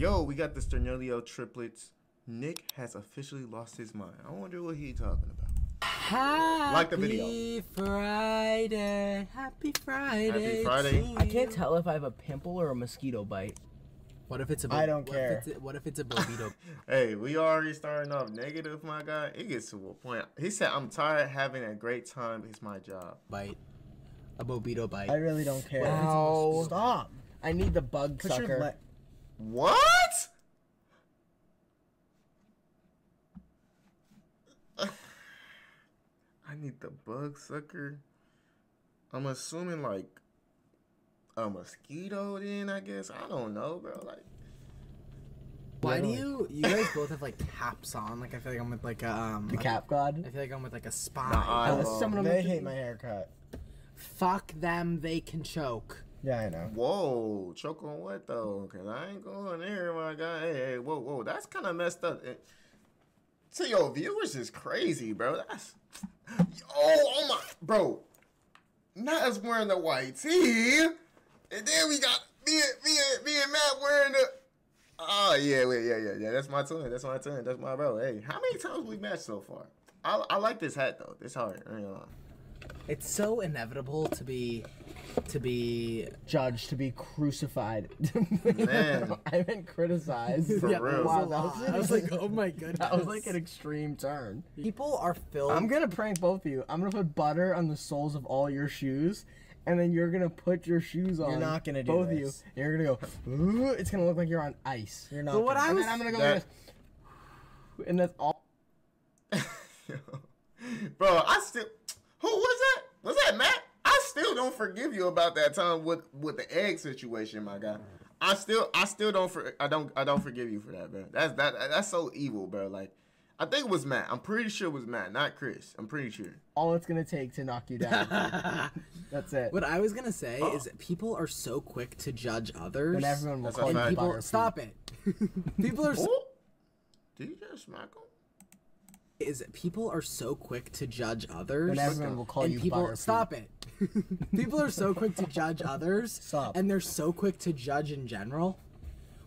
Yo, we got the Sturniolo triplets. Nick has officially lost his mind. I wonder what he's talking about. Happy like the video. Friday. Happy Friday. Happy Friday. I can't tell if I have a pimple or a mosquito bite. What if it's a? I don't care. What if it's a bobito? Hey, we already starting off negative, my guy. It gets to a point. He said, "I'm tired of having a great time. It's my job." Bite. A bobito bite. I really don't care. Wow. Stop. I need the bug sucker. What? I need the bug sucker. I'm assuming like a mosquito then, I guess. I don't know, bro. Like, why do you guys both have like caps on? Like, I feel like I'm with like a the cap god. I feel like I'm with like a spy. They hate my haircut. Fuck them, they can choke. Yeah, I know. Whoa, choke on what though? Cause I ain't going there, my guy. Hey, whoa, whoa, that's kind of messed up. To your viewers is crazy, bro. That's oh my bro. Not us wearing the white tee, and then we got me and Matt wearing the. Oh yeah. That's my turn. That's my bro. Hey, how many times we matched so far? I like this hat though. It's hard. I ain't gonna lie. It's so inevitable to be judged, to be crucified. Man, I've been criticized. For real. Wow, I was like, oh my goodness. That was like an extreme turn. People are filled. I'm gonna prank both of you. I'm gonna put butter on the soles of all your shoes, and then you're gonna put your shoes on. You're not gonna do both this. Of you. You're gonna go. Ooh, it's gonna look like you're on ice. You're not. But what I was, and then I'm gonna go like this, and that's all. Bro, I still. Who was that? Was that Matt? I still don't forgive you about that time with the egg situation, my guy. I don't forgive you for that, bro. That's so evil, bro. Like, I think it was Matt. I'm pretty sure it was Matt, not Chris. I'm pretty sure. All it's gonna take to knock you down. That's it. What I was gonna say is that people are so quick to judge others. And everyone will call people. Stop it. People are. So did you just smack him? Is people are so quick to judge others. And everyone will call you people. Stop it. People are so quick to judge others. Stop. And they're so quick to judge in general.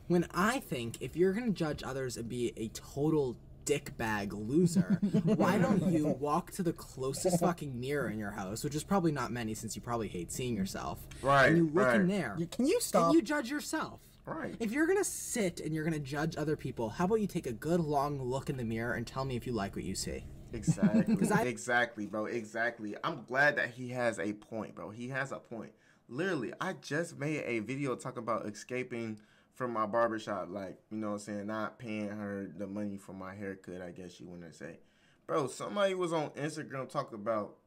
When I think if you're gonna judge others and be a total dickbag loser, why don't you walk to the closest fucking mirror in your house, which is probably not many since you probably hate seeing yourself. Right. And you look in there. Can you stop? And you judge yourself. Right. If you're gonna sit and you're gonna judge other people, how about you take a good long look in the mirror and tell me if you like what you see? Exactly. Exactly, bro. Exactly. I'm glad that he has a point, bro. He has a point. Literally, I just made a video talking about escaping from my barbershop. Like, you know what I'm saying? Not paying her the money for my haircut, I guess you wouldn't say. Bro, somebody was on Instagram talking about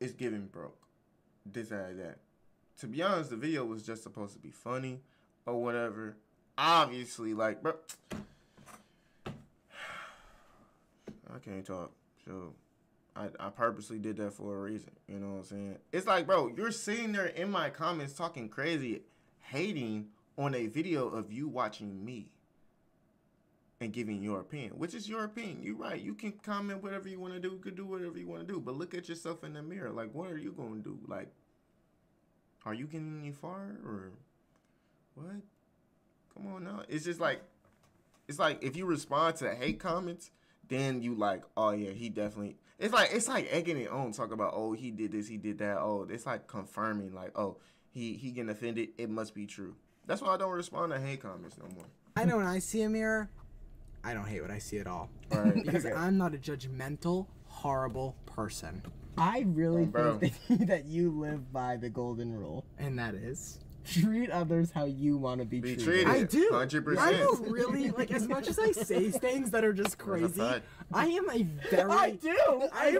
it's giving broke. This, that, that. To be honest, the video was just supposed to be funny. Or whatever. Obviously, like, bro. I can't talk. So, I purposely did that for a reason. You know what I'm saying? It's like, bro, you're sitting there in my comments talking crazy, hating on a video of you watching me and giving your opinion, which is your opinion. You're right. You can comment whatever you want to do. You can do whatever you want to do. But look at yourself in the mirror. Like, what are you going to do? Like, are you getting any far or... What? Come on now. It's just like, it's like if you respond to hate comments, then you like, oh yeah, he definitely. It's like egging it on, talking about, oh, he did this, he did that. Oh, it's like confirming, like, oh, he getting offended. It must be true. That's why I don't respond to hate comments no more. I know when I see a mirror, I don't hate what I see at all. Right. Because I'm not a judgmental, horrible person. I really think that you live by the golden rule, and that is. Treat others how you want to be treated. I do. 100%. I don't really, like, as much as I say things that are just crazy, I am a very... I do. I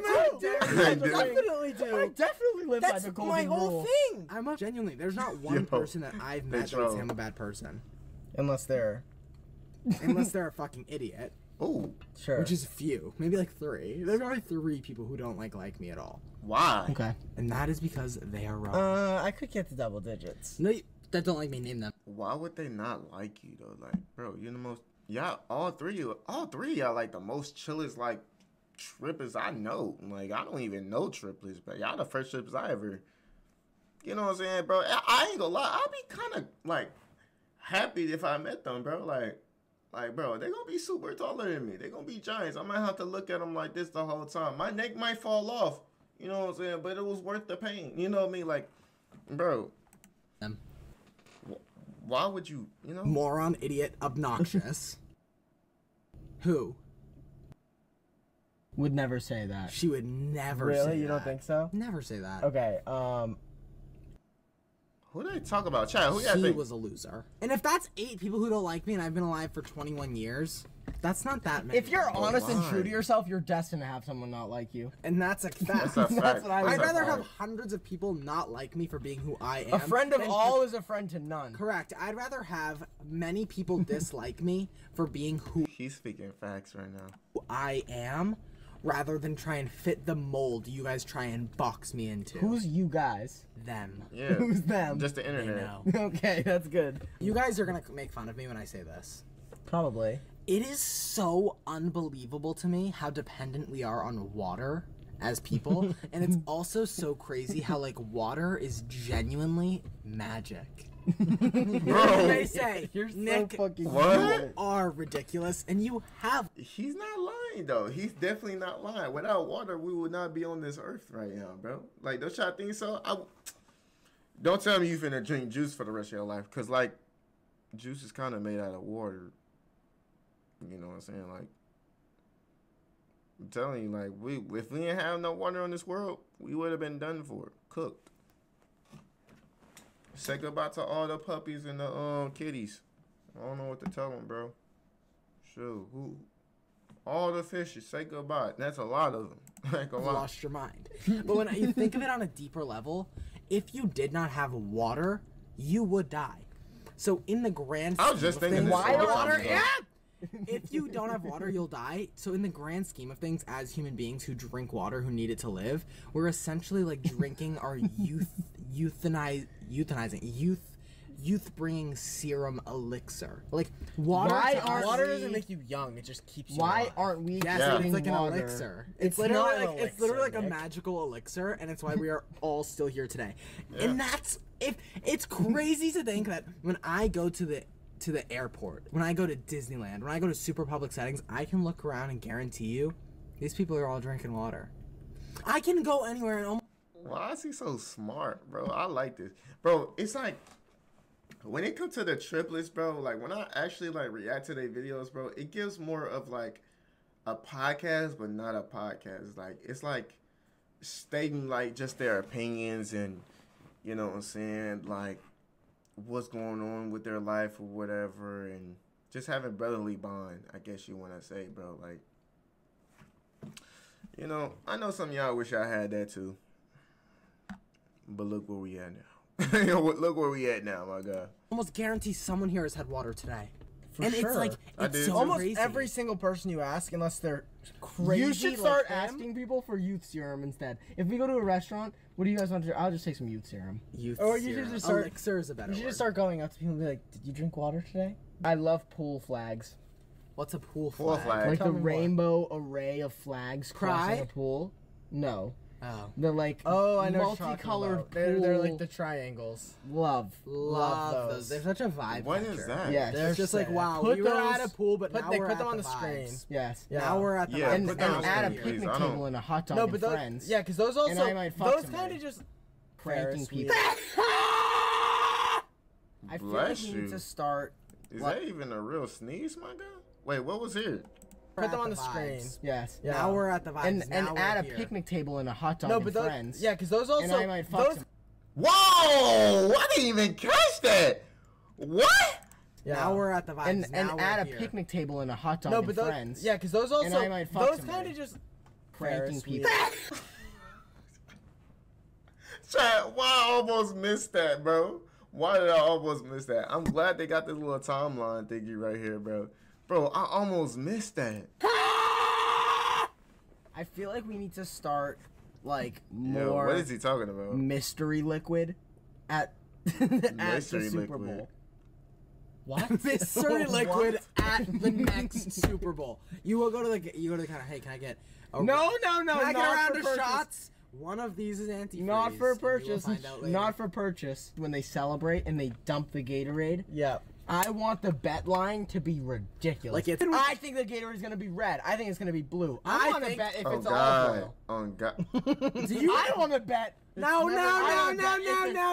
definitely live by the golden rule. That's my whole thing. I'm genuinely, there's not one person that I've met that I'm a bad person. Unless they're a fucking idiot. Oh, sure. Which is few. Maybe like three. There's probably three people who don't like me at all. Why? Okay. And that is because they are wrong. I could get the double digits. No, that don't like me. Name them. Why would they not like you though? Like, bro, you're the most. Y'all, all three y'all like the most chillest like triplets I know. Like, I don't even know triplets, but y'all the first triplets I ever. You know what I'm saying, bro? I ain't gonna lie. I be kind of like. happy if I met them, bro. Like, bro, they're going to be super taller than me. They're going to be giants. I might have to look at them like this the whole time. My neck might fall off. You know what I'm saying? But it was worth the pain. You know what I mean? Like, bro. Why would you, you know? Moron, idiot, obnoxious. Who? Would never say that. She would never say that. Really? You don't think so? Never say that. Okay, Who did I talk about? Chad, who did I think? He was a loser. And if that's 8 people who don't like me and I've been alive for 21 years, that's not that many. If you're honest and true to yourself, you're destined to have someone not like you. And that's a fact. That's what I would. I'd rather have hundreds of people not like me for being who I am. A friend of all is a friend to none. Correct. I'd rather have many people dislike me for being who He's speaking facts right now. I am, rather than try and fit the mold you guys try and box me into. Who's you guys? Them. Yeah. Who's them? Just the internet. Okay, that's good. You guys are gonna make fun of me when I say this. Probably. It is so unbelievable to me how dependent we are on water as people, and it's also so crazy how, like, water is genuinely magic. Bro, they say you're Nick, so fucking you are ridiculous, and you have. He's not lying though. He's definitely not lying. Without water, we would not be on this earth right now, bro. Like, don't y'all think so? Don't tell me you finna drink juice for the rest of your life, cause like, juice is kind of made out of water. You know what I'm saying? Like, I'm telling you, like, if we didn't have no water on this world, we would have been done for, cooked. Say goodbye to all the puppies and the kitties. I don't know what to tell them, bro. Shoot, who? All the fishes. Say goodbye. That's a lot of them. Like, a lot. Lost your mind. But when you think of it on a deeper level, if you did not have water, you would die. So in the grand scheme, I was just thinking, why water? Yeah. If you don't have water, you'll die. So in the grand scheme of things, as human beings who drink water, who need it to live, we're essentially like drinking our youth, youth bringing serum elixir. Like, water, water doesn't make you young, it just keeps you alive. Why aren't we drinking water? It's like an elixir. It's literally like, elixir, it's literally like a magical elixir, and it's why we are all still here today. Yeah. And that's, if it's crazy to think that when I go to the airport, when I go to Disneyland, when I go to super public settings, I can look around and guarantee you, these people are all drinking water. I can go anywhere and almost. Why is he so smart, bro? I like this, bro. It's like when it comes to the triplets, bro. Like, when I actually like react to their videos, bro, it gives more of like a podcast, but not a podcast. Like, it's like stating like just their opinions and, you know what I'm saying, like, what's going on with their life or whatever, and just having brotherly bond, I guess you want to say, bro. Like, you know, I know some of y'all wish I had that too, but look where we at now. Look where we at now, my God. Almost guarantee someone here has had water today. For and sure. It's like, it's so almost crazy. Every single person you ask, unless they're crazy. You should start like asking people for youth serum instead. If we go to a restaurant, what do you guys want to do? I'll just take some youth serum. Youth serum. Or you should just start. Elixir is a better word. You should just start going up to people and be like, "Did you drink water today?" I love pool flags. What's a pool flag? Pool flag. Like, tell the rainbow array of flags crossing a pool. No. Oh. They're like, oh, I know, multicolored. They're like the triangles. Love those. They're such a vibe. What is that? Yeah, they're just like, wow, we were at a pool, but now we're at the vibes. Put them on the screen. Yes. Now we're at the vibes. And at a picnic table and a hot dog and friends. Yeah, because those also, those kind of just pranking people. I feel like you need to start. Is that even a real sneeze, my guy? Wait, what was it? Put them on the screen. Yes. Yeah. Now we're at the vibes. And at a picnic table and a hot dog and friends. Yeah, because those also. And I might fuck them. Whoa! I didn't even catch that. What? Yeah. Now we're at the vibes. And at a picnic table and a hot dog and friends. Yeah, because those also. And I might fuck them. Those kind of just pranking people. Chat, why I almost missed that, bro? Why did I almost miss that? I'm glad they got this little timeline thingy right here, bro. Bro, I almost missed that. I feel like we need to start, like, more. Yo, what is he talking about? Mystery liquid at, the Super Bowl. What? Mystery liquid at the next Super Bowl. You will go to the kind of, hey, can I get? A no. Can I get a round of shots? One of these is antifreeze. Not for purchase. Not for purchase. When they celebrate and they dump the Gatorade. Yep. I want the bet line to be ridiculous. Like, I think the Gatorade is going to be red. I think it's going to be blue. I want to bet if it's olive oil. Oh, God. I want to bet. No, no, no, no, no, no.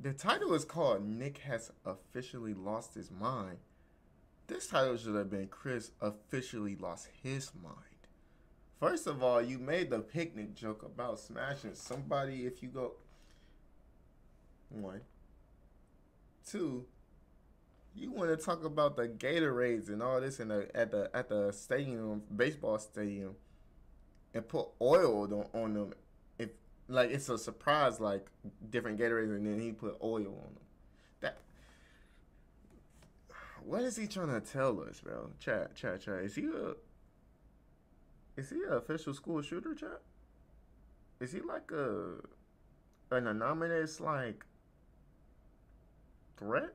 The title is called Nick Has Officially Lost His Mind. This title should have been Chris Officially Lost His Mind. First of all, you made the picnic joke about smashing somebody if you go... One. Two. You want to talk about the Gatorades and all this in the, at the stadium, baseball stadium, and put oil on them. If like it's a surprise, like different Gatorades, and then he put oil on them. That. What is he trying to tell us, bro? Chat. Is he an official school shooter, chat? Is he like an anonymous like threat?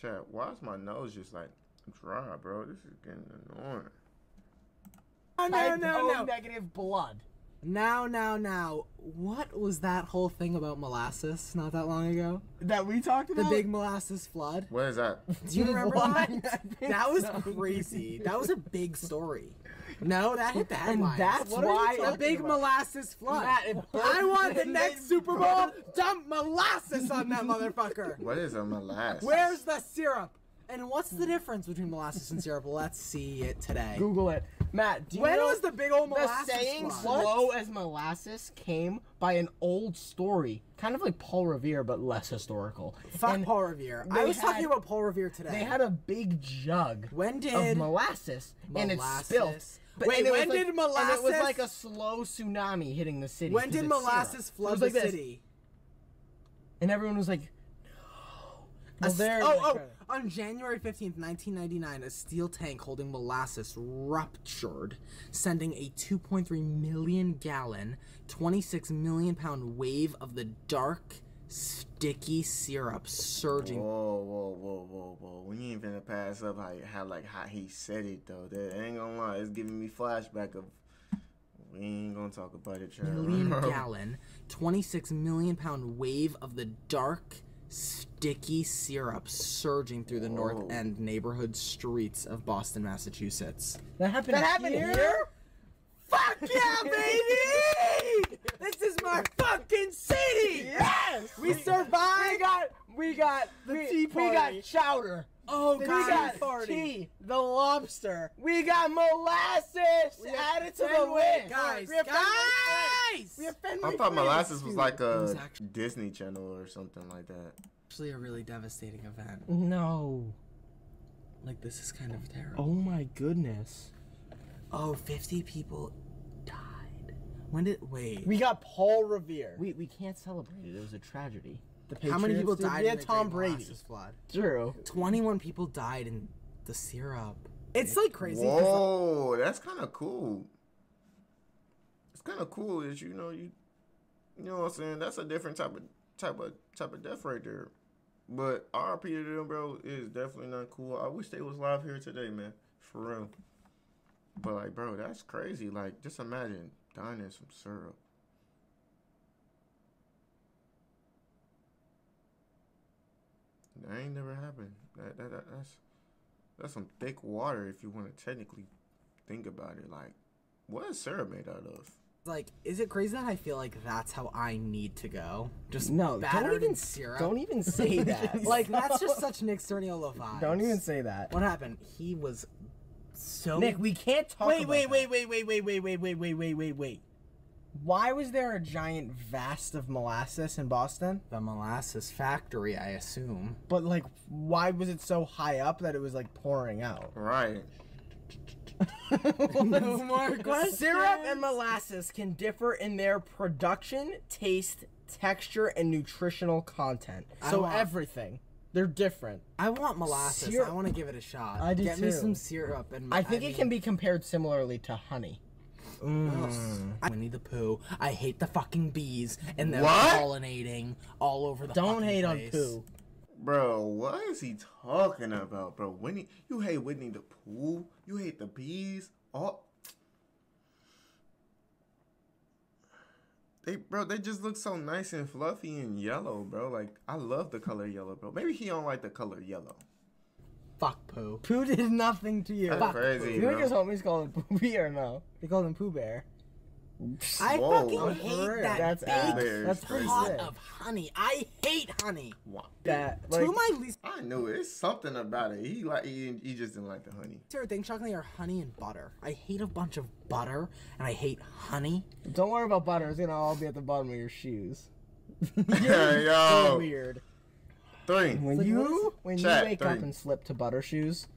Chat, why is my nose just like dry, bro? This is getting annoying. Oh, no. Negative blood. Now. What was that whole thing about molasses not that long ago? That we talked about? The big molasses flood. What is that? Do you remember that? That was crazy. That was a big story. No, that hit the headlines. And that's why a big molasses flood. I want the next Super Bowl, dump molasses on that motherfucker. What is a molasses? Where's the syrup? And what's the difference between molasses and syrup? Let's see it today. Google it. Matt, do you know when was the big old molasses? The saying slow as molasses came by an old story, kind of like Paul Revere, but less historical. Fuck Paul Revere. I was talking about Paul Revere today. They had a big jug of molasses, and it spilled. But when did molasses? And it was like a slow tsunami hitting the city. When did molasses flood the city? And everyone was like, "No." On January 15th, 1999, a steel tank holding molasses ruptured, sending a 2.3 million gallon, 26 million pound wave of the dark, sticky syrup surging. Whoa. We ain't finna pass up how he said it, though. That ain't gonna lie. It's giving me flashback of... We ain't gonna talk about it, child. Million gallon, 26 million pound wave of the dark... sticky syrup surging through the North End neighborhood streets of Boston, Massachusetts. That happened here? Fuck yeah, baby! This is my fucking city! Yes! We survived! We got the tea party. We got chowder. Oh, God. We got tea, the lobster. We got molasses added to the list. Guys! I thought molasses was like a Disney Channel or something like that. Actually a really devastating event. No. Like, this is kind of terrible. Oh, my goodness. Oh, 50 people died. Wait. We got Paul Revere. We can't celebrate it. It was a tragedy. How many people died in the Tom Brady's flood? True. 21 people died in the syrup. It's like crazy. Whoa, that's kind of cool. It's kind of cool is you know what I'm saying. That's a different type of death right there. But RIP to them, bro, is definitely not cool. I wish they was live here today, man, for real. But like, bro, that's crazy. Like, just imagine dying in some syrup. That ain't never happened. That's some thick water if you want to technically think about it. Like, what is syrup made out of? Like, is it crazy that I feel like that's how I need to go? Just no, don't even say that. Like, that's just such Nick Sturniolo vibes. Don't even say that. What happened? He was so Nick. We can't talk. Wait. Why was there a giant vast of molasses in Boston? The molasses factory, I assume. But, like, why was it so high up that it was, like, pouring out? Right. No more questions. Syrup and molasses can differ in their production, taste, texture, and nutritional content. So everything. They're different. I want molasses. Syrup. I want to give it a shot. I do too. Get me some syrup. And I think it can be compared similarly to honey. Winnie the Pooh. I hate the fucking bees, and they're pollinating all over the fucking place. Don't hate on Pooh. Bro, what is he talking about, bro? You hate Winnie the Pooh? You hate the bees? Oh. They just look so nice and fluffy and yellow, bro. Like, I love the color yellow, bro. Maybe he don't like the color yellow. Fuck Pooh. Pooh did nothing to you. That's fuck crazy, you think his homies call him Pooh Bear or no? They call him Pooh Bear. I whoa, fucking hate that. That's big pot of honey. I hate honey. Wow. That like, to my least. I knew it. It's something about it. He like he just didn't like the honey. Thing chocolate are honey and butter. I hate a bunch of butter and I hate honey. Don't worry about butter. It's gonna all be at the bottom of your shoes. Yeah, yo. So weird. Three. When you wake up and slip to butter shoes,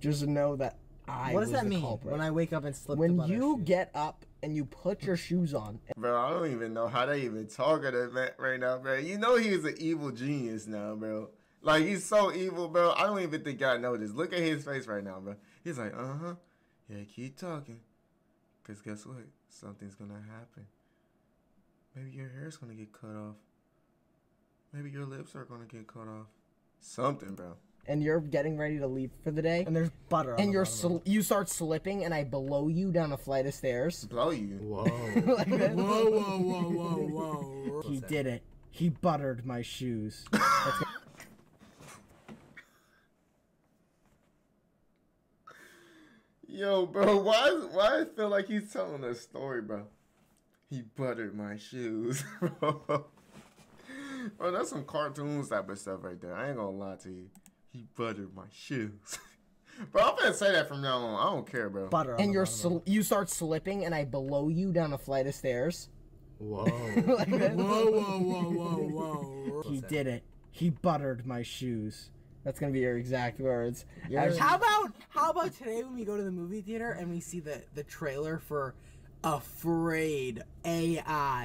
just know that I. What does that mean? Culprit. When I wake up and slip to butter shoes. When you get up and you put your shoes on. Bro, I don't even know how they even talk to that man right now, bro. You know he's an evil genius now, bro. Like, he's so evil, bro. I don't even think y'all know this. Look at his face right now, bro. He's like, uh-huh. Yeah, keep talking. Because guess what? Something's going to happen. Maybe your hair's going to get cut off. Maybe your lips are going to get cut off. Something, bro. And you're getting ready to leave for the day. And there's butter on and you're you start slipping, and I blow you down a flight of stairs. Blow you? Whoa. Like that. Whoa, whoa, whoa, whoa, whoa. He did it. He buttered my shoes. Yo, bro, why I feel like he's telling a story, bro? He buttered my shoes, bro. Bro, that's some cartoons type of stuff right there. I ain't gonna lie to you. He buttered my shoes. Bro, I'm gonna say that from now on. I don't care, bro. Butter. And you start slipping, and I blow you down a flight of stairs. Whoa. Like that. Whoa, whoa, whoa, whoa, whoa. He did it. He buttered my shoes. That's gonna be your exact words. Yes. How about today when we go to the movie theater and we see the trailer for Afraid, AFRAID.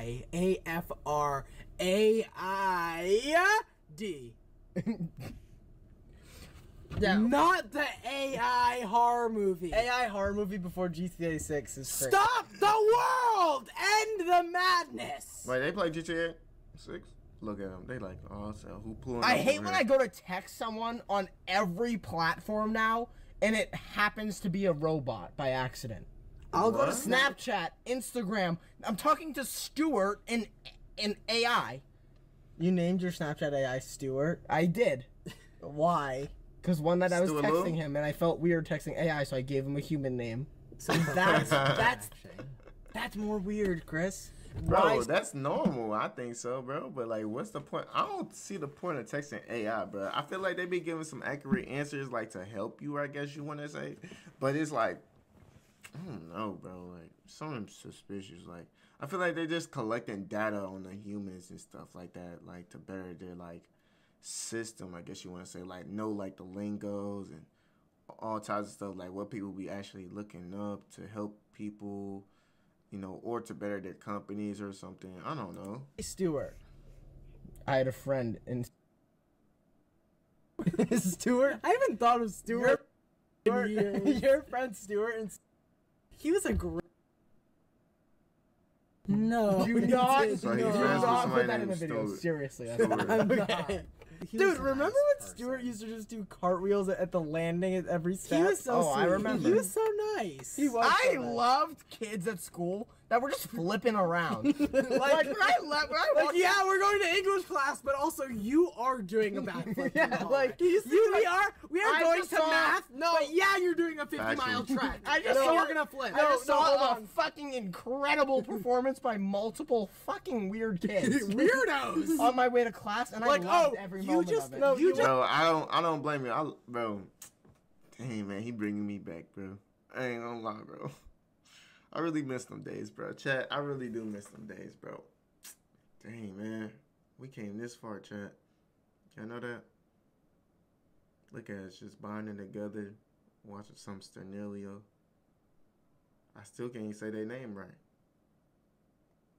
Yeah. Not the AI horror movie. AI horror movie before GTA 6 is crazy. Stop the world! End the madness! Wait, they play GTA 6? Look at them. They like, oh, so who pulling I hate when I go to text someone on every platform now, and it happens to be a robot by accident. I'll go to Snapchat, Instagram. I'm talking to Stuart in AI. You named your Snapchat AI Stuart? I did. Why? Because one night I was texting him, and I felt weird texting AI, so I gave him a human name. So that's more weird, Chris. Bro, that's normal. I think so, bro. But, like, what's the point? I don't see the point of texting AI, bro. I feel like they be giving some accurate answers, like, to help you, I guess you want to say. But it's like, I don't know, bro. Like, something suspicious. Like, I feel like they're just collecting data on the humans and stuff like that, like, to better their, like, system, I guess you want to say, like, know, like, the lingos and all types of stuff, like what people be actually looking up to help people, you know, or to better their companies or something. I don't know. Hey, Stuart. I had a friend in Stuart. I haven't thought of Stuart. Your friend Stuart, and he was a great. No, do not. So no. Not put that in the video. Stuart. Seriously, I'm not. Dude, remember when Stuart used to just do cartwheels at the landing at every step? He was so sweet. I remember. He was so nice. He was I loved kids at school that were just flipping around. Like when I left, yeah, we're going to English class, but also you are doing a backflip. Yeah, like we are going to math. No, but yeah, you're doing a 50-mile trek. I just saw we're gonna flip. I just saw a fucking incredible performance by multiple fucking weird kids, weirdos, on my way to class, and like, I loved every moment of it. No, bro, I don't blame you, bro. Dang, man, he bringing me back, bro. I ain't gonna lie, bro. I really miss them days, bro. Chat, I really do miss them days, bro. Dang, man. We came this far, chat. Y'all know that? Look at us just bonding together, watching some Sturniolo. I still can't even say their name right.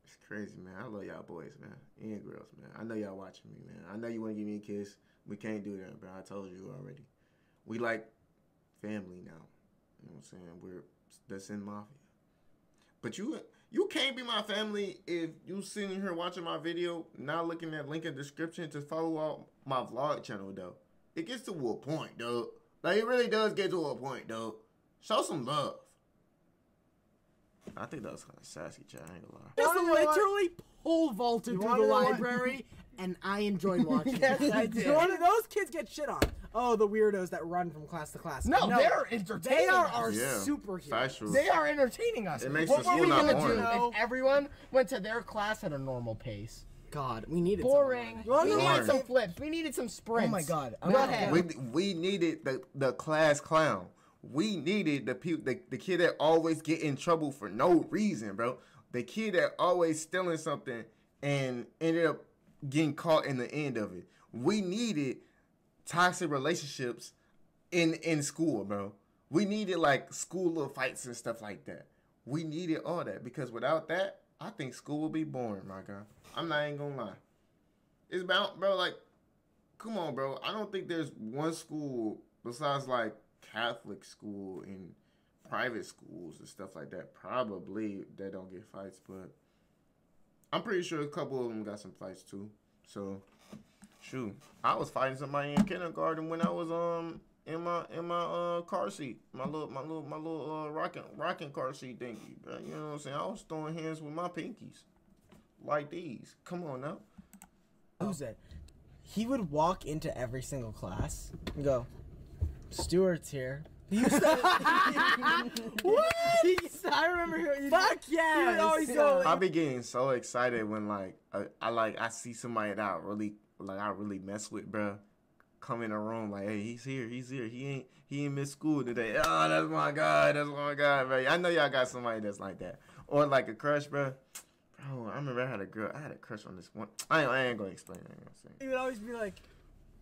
It's crazy, man. I love y'all boys, man. And girls, man. I know y'all watching me, man. I know you want to give me a kiss. We can't do that, bro. I told you already. We like family now. You know what I'm saying? We're the Sin Mafia. But you can't be my family if you sitting here watching my video, not looking at link in the description to follow out my vlog channel, though. It gets to a point, though. Like, it really does get to a point, though. Show some love. I think that was kind of sassy, chat. I ain't gonna lie. Just literally whole vaulted through the library, and I enjoyed watching. Yes, I did. One of those kids get shit on. Oh, the weirdos that run from class to class. No, no, they're entertaining. They are our superheroes. Factuals. They are entertaining us. It makes what were we going to do if everyone went to their class at a normal pace? God, we needed boring. We needed some flips. We needed some sprints. Oh my God. We needed the class clown. We needed the kid that always get in trouble for no reason, bro. The kid that always stealing something and ended up getting caught in the end of it. We needed toxic relationships in school, bro. We needed like school little fights and stuff like that. We needed all that because without that, I think school will be boring, my God. I'm not even gonna lie. It's about, bro, like, come on, bro. I don't think there's one school besides like Catholic school and private schools and stuff like that. Probably that don't get fights, but I'm pretty sure a couple of them got some fights too. So, shoot, I was fighting somebody in kindergarten when I was in my car seat, my little rocking car seat thingy. Bro. You know what I'm saying? I was throwing hands with my pinkies, like these. Come on now. Who's that? He would walk into every single class and go, "Stuart's here." What? I remember. Fuck yeah! He would always go. I be getting so excited when I see somebody that I really mess with, bro. Come in the room like, hey, he's here, he's here. He ain't missed school today. Oh, that's my guy, bro. I know y'all got somebody that's like that or like a crush, bro. Bro, I remember I had a crush on this one. I ain't gonna explain that. You know what I'm saying? He would always be like,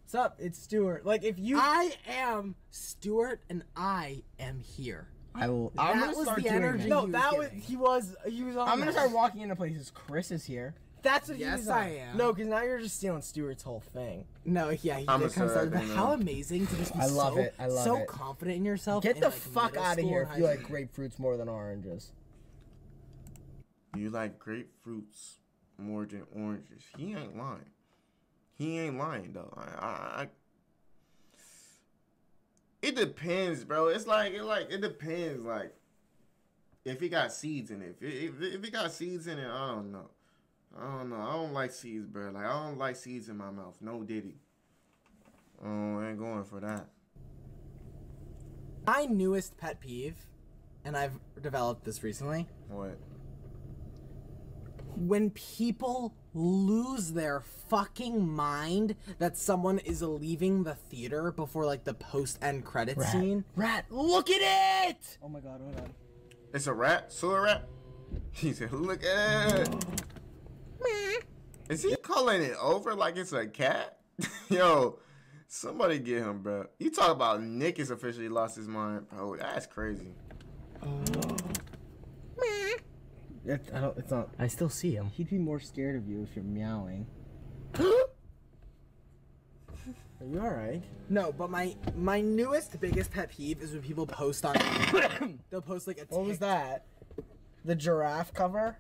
what's up? It's Stuart. Like if you, I am Stuart, and I am here. I will. I'm gonna start doing that. No, that was he was. I'm gonna start walking into places. Chris is here. That's what yes, he was. I am. No, because now you're just stealing Stuart's whole thing. No, yeah, he comes out. But how amazing to just be so confident in yourself. Get the fuck out of here if you like grapefruits more than oranges. You like grapefruits more than oranges. He ain't lying. He ain't lying though. It depends, bro. It's like it depends. Like if it got seeds in it. If it got seeds in it, I don't know. I don't like seeds, bro. Like I don't like seeds in my mouth. No diddy. Oh, I ain't going for that. My newest pet peeve, and I've developed this recently. What? When people lose their fucking mind that someone is leaving the theater before like the post-end credit scene. Rat, look at it! Oh my God, oh my God. It's a rat? Sewer rat? He said, look at it. Is he calling it over like it's a cat? Yo, somebody get him, bro. You talk about Nick has officially lost his mind. Bro, that's crazy. It's not. I still see him. He'd be more scared of you if you're meowing. Are you all right? No, but my newest biggest pet peeve is when people post on. They'll post like a. What was that? The giraffe cover.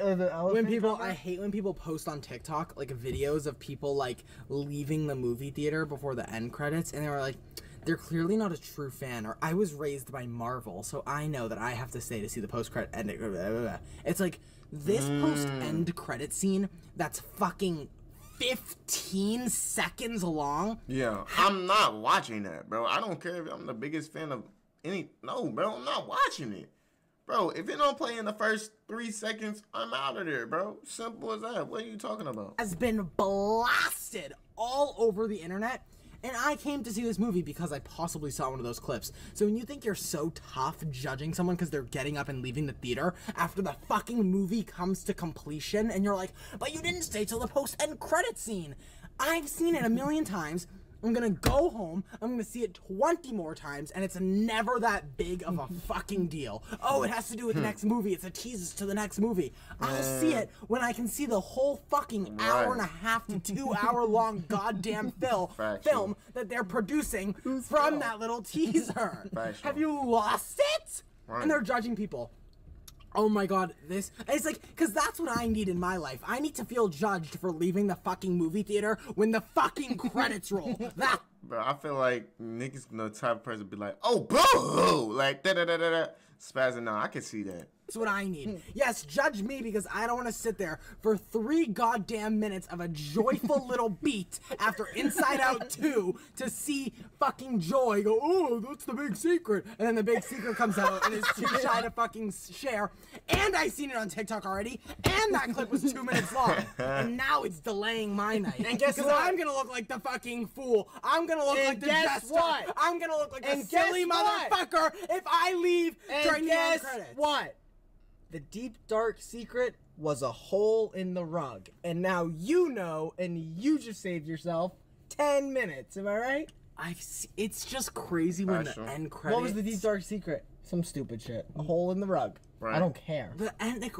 When people, I hate when people post on TikTok like videos of people like leaving the movie theater before the end credits, and they were like, they're clearly not a true fan, or I was raised by Marvel, so I know that I have to stay to see the post-credit end. Blah, blah, blah. It's like this post-end credit scene that's fucking 15 seconds long. Yeah, I'm not watching that, bro. I don't care if I'm the biggest fan of any. No, bro, I'm not watching it. Bro, if it don't play in the first 3 seconds, I'm out of there, bro. Simple as that. What are you talking about? Has been blasted all over the internet, and I came to see this movie because I possibly saw one of those clips. So when you think you're so tough judging someone because they're getting up and leaving the theater after the fucking movie comes to completion, and you're like, but you didn't stay till the post-end credit scene. I've seen it a million times. I'm gonna go home, I'm gonna see it 20 more times, and it's never that big of a fucking deal. Oh, it has to do with the next movie, it's a teaser to the next movie. I'll see it when I can see the whole fucking hour and a half to 2 hour long goddamn film that they're producing from that little teaser. Have you lost it? Right. And they're judging people. Oh my God, this, it's like, cause that's what I need in my life. I need to feel judged for leaving the fucking movie theater when the fucking credits roll. That. Bro, I feel like Nick is the type of person to be like, oh, boo, like, da da da da da, spazzing out. I can see that. That's what I need. Yes, judge me, because I don't want to sit there for 3 goddamn minutes of a joyful little beat after Inside Out 2 to see fucking Joy go, oh, that's the big secret. And then the big secret comes out and is too shy to fucking share. And I seen it on TikTok already. And that clip was 2 minutes long. And now it's delaying my night. And guess what? I'm going to look like the fucking fool. I'm going to look like the jester. What? I'm going to look like a silly motherfucker if I leave during the end credits. What? The deep, dark secret was a hole in the rug. And now you know, and you just saved yourself 10 minutes. Am I right? It's just crazy when the end credits... What was the deep, dark secret? Some stupid shit. A hole in the rug. Right. I don't care. The end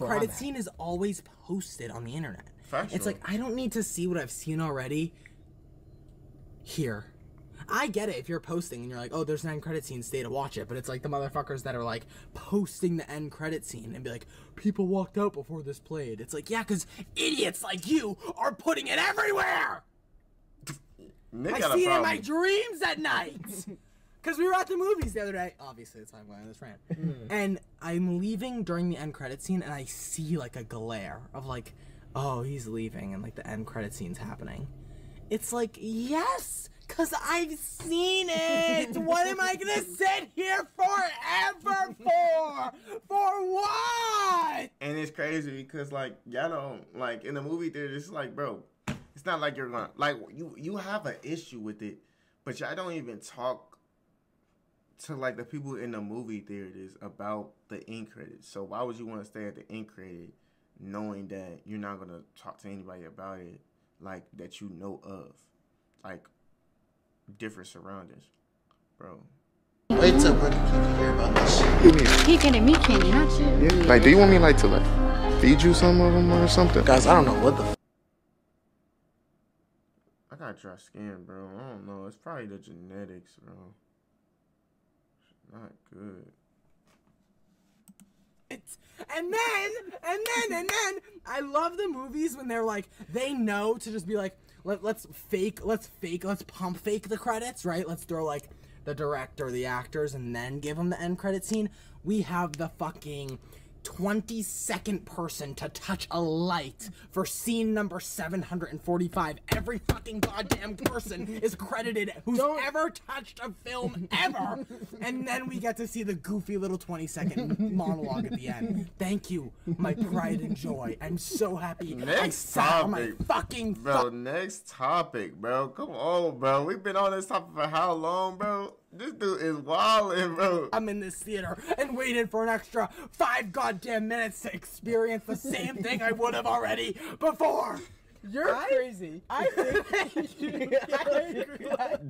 credit scene is always posted on the internet. Factual. It's like, I don't need to see what I've seen already here. I get it if you're posting and you're like, oh, there's an end credit scene, stay to watch it. But it's like the motherfuckers that are like posting the end credit scene and be like, people walked out before this played. It's like, yeah, because idiots like you are putting it everywhere. I see it in my dreams at night. Because we were at the movies the other day. Obviously, that's why I'm going on this rant. And I'm leaving during the end credit scene and I see like a glare of like, oh, he's leaving, and like the end credit scene's happening. It's like, yes! Because I've seen it! What am I going to sit here forever for? For what? And it's crazy because, like, y'all don't, like, in the movie theater, it's like, bro, it's not like you're going to, like, you have an issue with it, but y'all don't even talk to, like, the people in the movie theaters about the end credits. So why would you want to stay at the end credit knowing that you're not going to talk to anybody about it, like, that you know of? Like, different surroundings, bro. Wait till Brooke can hear about this shit. He can and me can, not you. Yeah. Like, do you want me, like, to, like, feed you some of them or something? Guys, I don't know what the f. I got dry skin, bro. I don't know. It's probably the genetics, bro. It's not good. And then, I love the movies when they're like, they know to just be like, let's pump fake the credits, right? Let's throw like the director, the actors, and then give them the end credit scene. We have the fucking 22nd person to touch a light for scene number 745. Every fucking goddamn person is credited who's ever touched a film ever. And then we get to see the goofy little 20-second monologue at the end. Thank you, my pride and joy. I'm so happy. Next topic, fucking bro. Next topic, bro. Come on, bro. We've been on this topic for how long, bro? This dude is wildin', bro. I'm in this theater and waited for an extra 5 goddamn minutes to experience the same thing I would have already before. You're crazy. I think.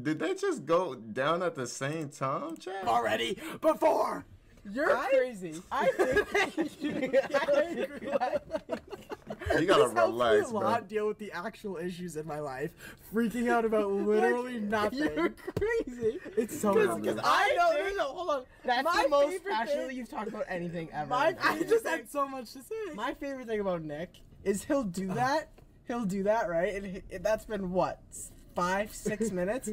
Did they just go down at the same time, Chad? Already before. You're crazy. I think. You gotta relax, bro. I cannot deal with the actual issues in my life. Freaking out about literally nothing. You're crazy. It's so funny. Because I know. No, hold on. That's the most passionately you've talked about anything ever. I just had so much to say. My favorite thing about Nick is he'll do that. He'll do that, right? And that's been what, 5, 6 minutes.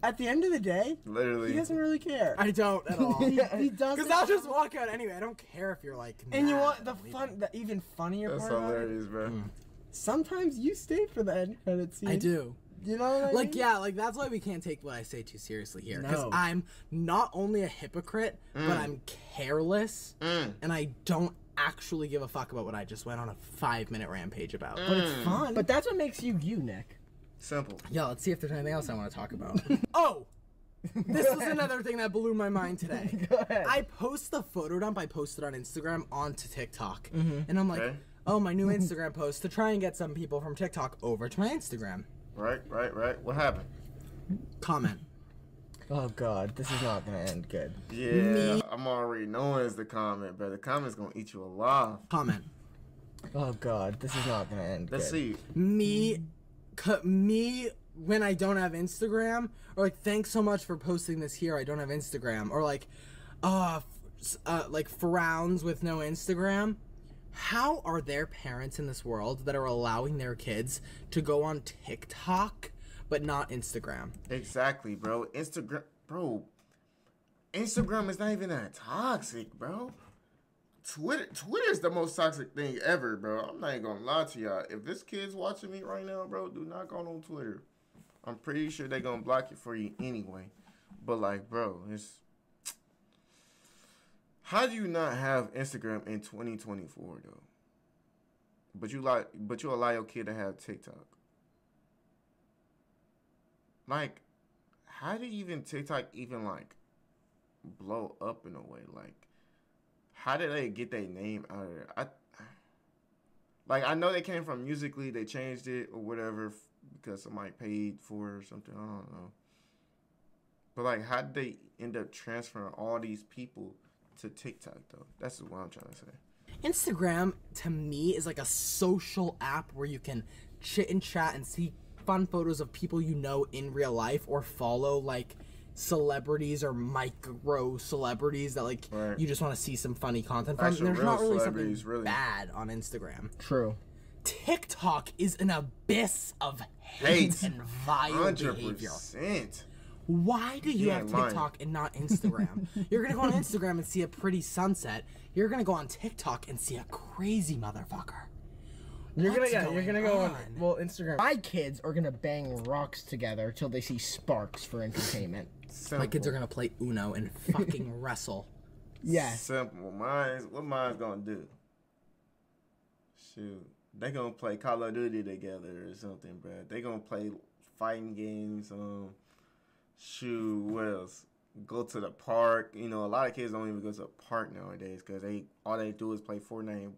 At the end of the day, literally, he doesn't really care. I don't at all. He doesn't. Because I'll just walk out anyway. I don't care if you're like. And you want the fun, the even funnier part. That's hilarious, bro. Sometimes you stay for the end credits scene. I do. You know what I mean? Like, yeah, like that's why we can't take what I say too seriously here. Because I'm not only a hypocrite, but I'm careless, and I don't actually give a fuck about what I just went on a 5-minute rampage about. But it's fun. But that's what makes you you, Nick. Simple. Yeah, let's see if there's anything else I want to talk about. Oh! This is another thing that blew my mind today. Go ahead. I post the photo dump I posted on Instagram onto TikTok. And I'm like, oh, my new Instagram post to try and get some people from TikTok over to my Instagram. Right. What happened? Comment. Oh, God. This is not going to end good. Yeah, I'm already knowing it's the comment, but the comment's going to eat you alive. Comment. Oh, God. This is not going to end good. Let's see. Me when I don't have Instagram, or like, thanks so much for posting this here, I don't have Instagram, or like like frowns with no Instagram. How are there parents in this world that are allowing their kids to go on TikTok but not Instagram? Exactly, bro. Instagram is not even that toxic, bro. Twitter is the most toxic thing ever, bro. I'm not even gonna lie to y'all. If this kid's watching me right now, bro, do not go on Twitter. I'm pretty sure they're gonna block it for you anyway. But like, bro, it's how do you not have Instagram in 2024 though? But you allow your kid to have TikTok. Like, how did even TikTok even like blow up in a way? Like, how did they get their name out of there? I know they came from Musical.ly. They changed it or whatever because somebody paid for it or something. I don't know. But, like, how did they end up transferring all these people to TikTok, though? That's what I'm trying to say. Instagram, to me, is like a social app where you can chit and chat and see fun photos of people you know in real life or follow, like, celebrities or micro celebrities that like right. You just want to see some funny content from. There's not really something bad on Instagram. True. TikTok is an abyss of hate and vile 100%. Behavior. Why do you have TikTok and not Instagram? You're gonna go on Instagram and see a pretty sunset. You're gonna go on TikTok and see a crazy motherfucker. You're gonna go on well Instagram. My kids are gonna bang rocks together till they see sparks for entertainment. Simple. My kids are gonna play Uno and fucking wrestle. Yes. Simple. What mine's gonna do? Shoot, they gonna play Call of Duty together or something, bro. They gonna play fighting games. Shoot, what else? Go to the park. You know, a lot of kids don't even go to the park nowadays because all they do is play Fortnite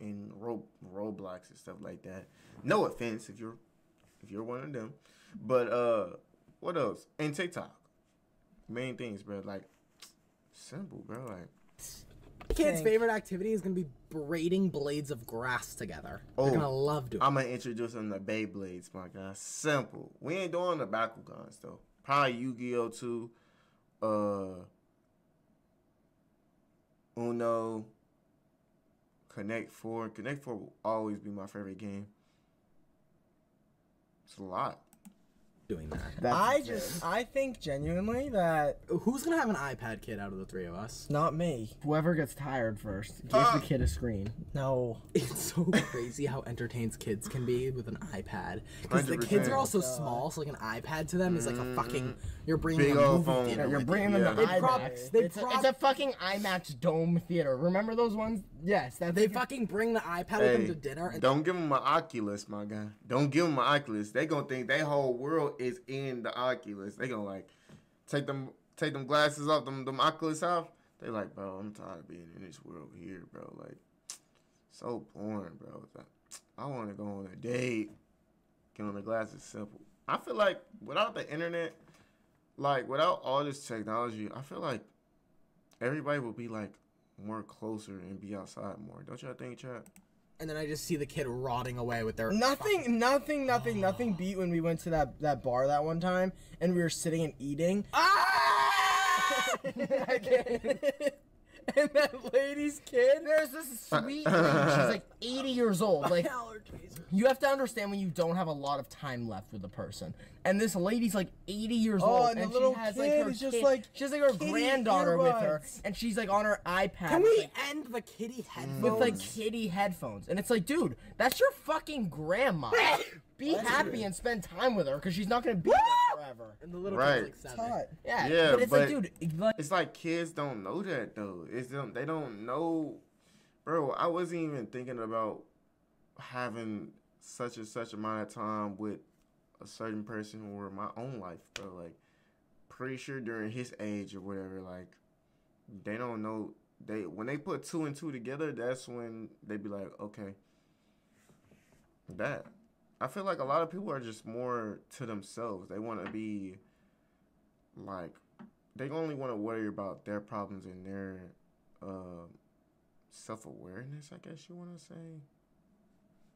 and Roblox and stuff like that. No offense if you're one of them, but what else? And TikTok. Main things, bro. Like, simple, bro. Like, kids' favorite activity is gonna be braiding blades of grass together. Oh, they're gonna love doing. I'm gonna introduce them to Beyblades, my guy. Simple. We ain't doing the Bakugans though. Probably Yu-Gi-Oh 2, Uno, Connect 4. Connect 4 will always be my favorite game. It's a lot. Doing that. I think genuinely that... Who's going to have an iPad kid out of the three of us? Not me. Whoever gets tired first. Give the kid a screen. No. It's so crazy how entertained kids can be with an iPad. Because the kids are also small, so like an iPad to them is like a fucking... You're bringing them a movie theater. You're bringing them the IMAX. It's a fucking IMAX dome theater. Remember those ones? Yes. They fucking bring the iPad with them to dinner. And don't give them an Oculus, my guy. Don't give them an Oculus. They gonna think their whole world is in the Oculus. They gonna like take them glasses off, them Oculus off. They like, bro, I'm tired of being in this world here, bro. Like, so boring, bro. Like, I want to go on a date. Get on the glasses, simple. I feel like without the internet, like without all this technology, I feel like everybody will be like more closer and be outside more. Don't y'all think, chat? And then I just see the kid rotting away with their nothing beat when we went to that bar that one time and we were sitting and eating. Ah! I can't. And that lady's kid, there's this sweet lady. She's like 80 years old. Like, you have to understand when you don't have a lot of time left with a person. And this lady's like 80 years old, and she has like her granddaughter with her, and she's like on her iPad. Can we end the kitty headphones? With like kitty headphones, and it's like, dude, that's your fucking grandma. Be happy and spend time with her, because she's not gonna be there forever. And the little kid's like 7. Yeah, but it's like, dude, it's like kids don't know that though. It's them. They don't know, bro. I wasn't even thinking about having such and such amount of time with a certain person or my own life, bro. Like, pretty sure during his age or whatever, like, they don't know. When they put 2 and 2 together, that's when they be like, okay, that. I feel like a lot of people are just more to themselves. They want to be, like, they only want to worry about their problems and their self-awareness, I guess you want to say.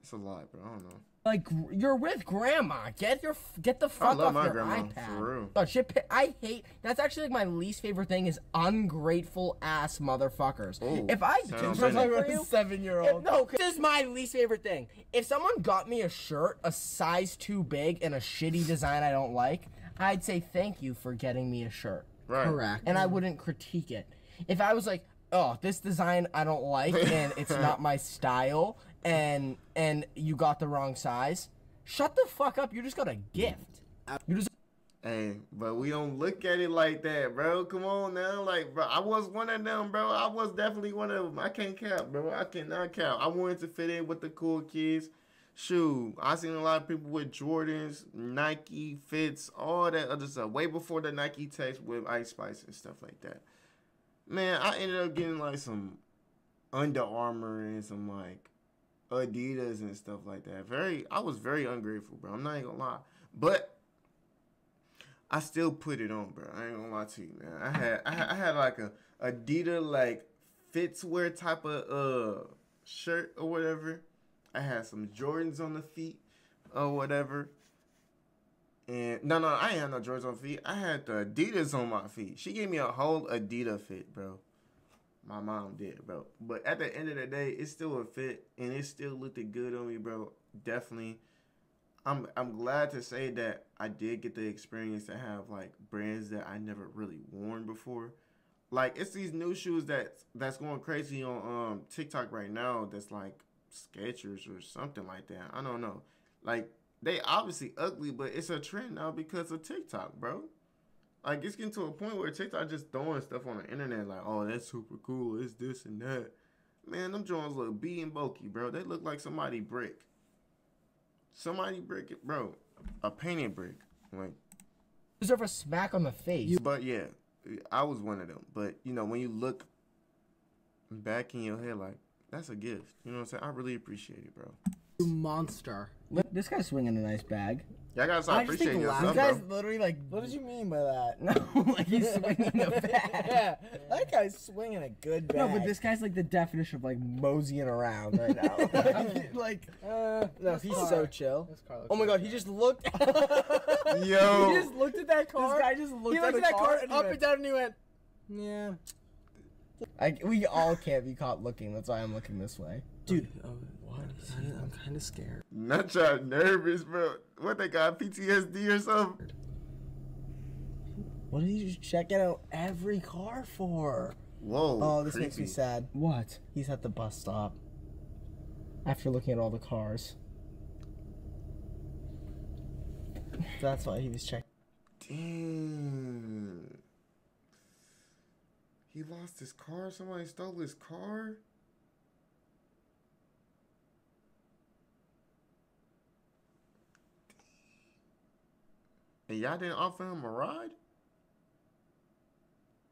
It's a lot, but I don't know. Like, you're with grandma. Get the fuck off your iPad. For real. Oh, shit, I hate. That's actually like my least favorite thing is ungrateful ass motherfuckers. Ooh, if I do something for you, 7-year-old. No, this is my least favorite thing. If someone got me a shirt a size too big and a shitty design I don't like, I'd say thank you for getting me a shirt. Right. Correct. And I wouldn't critique it. If I was like, oh, this design I don't like, and it's not my style, and you got the wrong size, shut the fuck up. You just got a gift. You just. Hey, but we don't look at it like that, bro. Come on now, like, bro, I was one of them, bro. I was definitely one of them. I can't count, bro. I cannot count. I wanted to fit in with the cool kids. Shoot, I seen a lot of people with Jordans, Nike fits, all that other stuff. Way before the Nike text with Ice Spice and stuff like that. Man, I ended up getting like some Under Armour and some like Adidas and stuff like that. I was very ungrateful, bro. I'm not even gonna lie, but I still put it on, bro. I ain't gonna lie to you, man. I had like a Adidas like fitswear type of shirt or whatever. I had some Jordans on the feet or whatever. And no, I ain't had no Jordans on feet. I had the Adidas on my feet. She gave me a whole Adidas fit, bro. My mom did, bro. But at the end of the day, it's still a fit, and it still looked good on me, bro. Definitely. I'm glad to say that I did get the experience to have like brands that I never really worn before. Like, it's these new shoes that's going crazy on TikTok right now. That's like Skechers or something like that. I don't know. Like, they obviously ugly, but it's a trend now because of TikTok, bro. Like, it's getting to a point where TikTok just throwing stuff on the internet like, oh, that's super cool. It's this and that. Man, them joints look B and bulky, bro. They look like somebody brick. Somebody brick it, bro. A painted brick. Like, deserve a smack on the face. But yeah, I was one of them. But you know, when you look back in your head, like, that's a gift. You know what I'm saying? I really appreciate it, bro. Monster. This guy's swinging a nice bag. Yeah, I gotta stop appreciating yourself, bro. This guy's literally like, what did you mean by that? No, like, he's swinging a bag. Yeah, that guy's swinging a good bag. No, but this guy's like the definition of like moseying around right now. No, he's so chill. Oh my god, he just looked. Yo. He just looked at that car. This guy just looked at that car up and down, and he went, yeah. Like, we all can't be caught looking. That's why I'm looking this way. Dude, what? I'm kind of scared. Not y'all nervous, bro. What, they got PTSD or something? What did you check out every car for? Whoa. Oh, this creepy. Makes me sad. What? He's at the bus stop. After looking at all the cars. That's why he was checking. Damn. He lost his car? Somebody stole his car? And y'all didn't offer him a ride?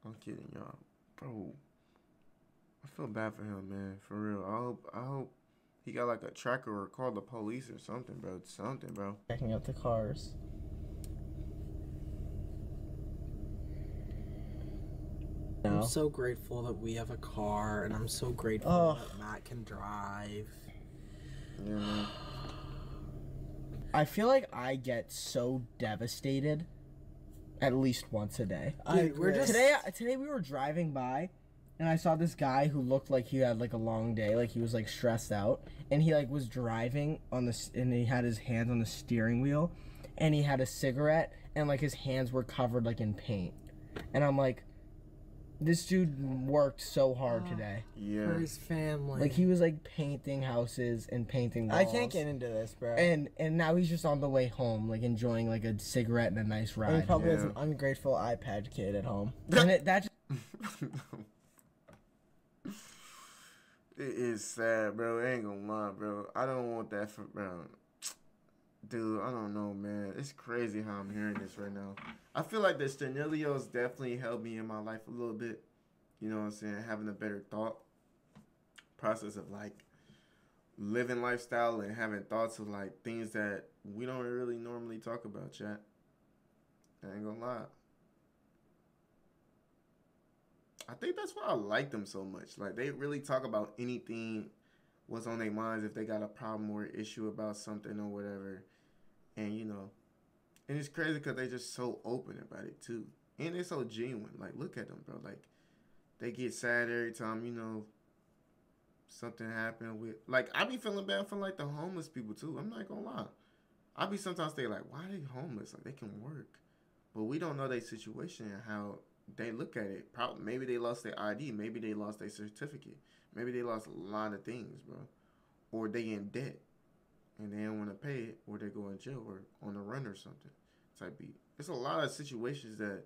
I'm kidding, y'all. Bro, I feel bad for him, man. For real. I hope he got like a tracker or called the police or something, bro. Something, bro. Checking out the cars. I'm so grateful that we have a car, and I'm so grateful that Matt can drive. Yeah. I feel like I get so devastated at least once a day. Today we were driving by, and I saw this guy who looked like he had like a long day, like he was like stressed out, and he like was driving on this, and he had his hands on the steering wheel, and he had a cigarette, and like his hands were covered like in paint, and I'm like, this dude worked so hard today. Yeah. For his family. Like, he was, like, painting houses and painting walls. I can't get into this, bro. And now he's just on the way home, like, enjoying, like, a cigarette and a nice ride. And he probably has an ungrateful iPad kid at home. And that just... It is sad, bro. I ain't gonna lie, bro. I don't want that for... Bro. Dude, I don't know, man. It's crazy how I'm hearing this right now. I feel like the Sturnilio's definitely helped me in my life a little bit. You know what I'm saying? Having a better thought process of, like, living lifestyle and having thoughts of, like, things that we don't really normally talk about, chat. I ain't gonna lie. I think that's why I like them so much. Like, they really talk about anything, what's on their minds, if they got a problem or issue about something or whatever. And, you know, and it's crazy because they're just so open about it, too. And they're so genuine. Like, look at them, bro. Like, they get sad every time, you know, something happened with... Like, I be feeling bad for, like, the homeless people, too. I'm not going to lie. I be sometimes thinking, like, why are they homeless? Like, they can work. But we don't know their situation and how they look at it. Probably, maybe they lost their ID. Maybe they lost their certificate. Maybe they lost a lot of things, bro. Or they in debt and they don't want to pay it, or they go in jail or on the run or something. Type B. There's a lot of situations that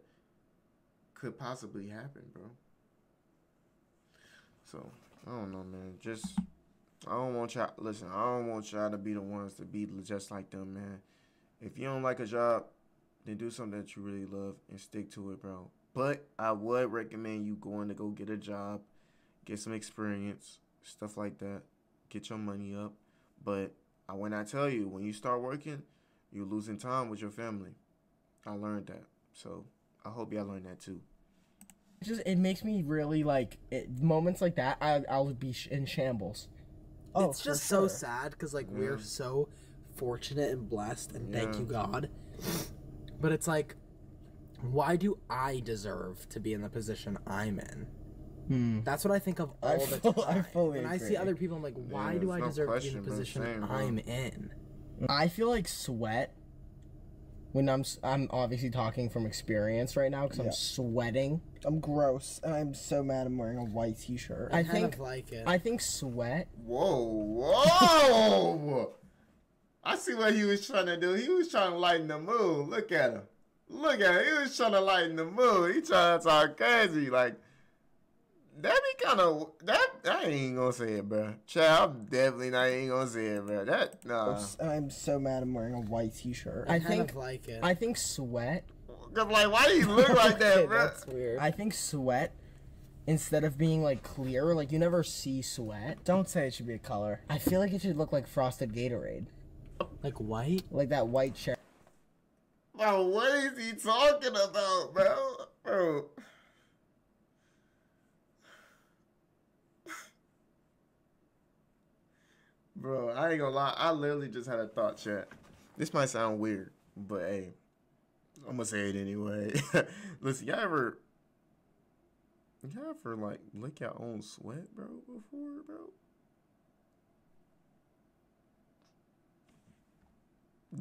could possibly happen, bro. So, I don't know, man. Just, I don't want y'all, listen, I don't want y'all to be the ones to be just like them, man. If you don't like a job, then do something that you really love and stick to it, bro. But I would recommend you going to go get a job, get some experience, stuff like that, get your money up. But when I tell you, when you start working, you're losing time with your family. I learned that. So I hope y'all learned that too. It makes me really like it, moments like that. I'll be in shambles. Oh, it's just so sad because like we're so fortunate and blessed, and thank you God. But it's like, why do I deserve to be in the position I'm in? That's what I think of all the time. I fully when agree. I see other people, I'm like, why do I deserve to be in the position I'm in? I feel like sweat when I'm obviously talking from experience right now because I'm sweating. I'm gross, and I'm so mad I'm wearing a white T-shirt. I kind of like it. I think sweat. Whoa! I see what he was trying to do. He was trying to lighten the mood. Look at him. Look at him. He was trying to lighten the mood. He trying to talk crazy. Like, that be kind of, I ain't gonna say it, bro. Child, I'm definitely not even gonna say it, bro. That, nah. I'm so mad I'm wearing a white T-shirt. I kind of like it. I think sweat. I'm like, why do you look like that, bro? That's weird. I think sweat, instead of being like clear, like you never see sweat. Don't say it should be a color. I feel like it should look like frosted Gatorade. Like white? Like that white shirt. Bro, what is he talking about, bro? Bro. Bro, I ain't gonna lie. I literally just had a thought, chat. This might sound weird, but hey, I'm gonna say it anyway. Listen, y'all ever like lick your own sweat, bro, before, bro?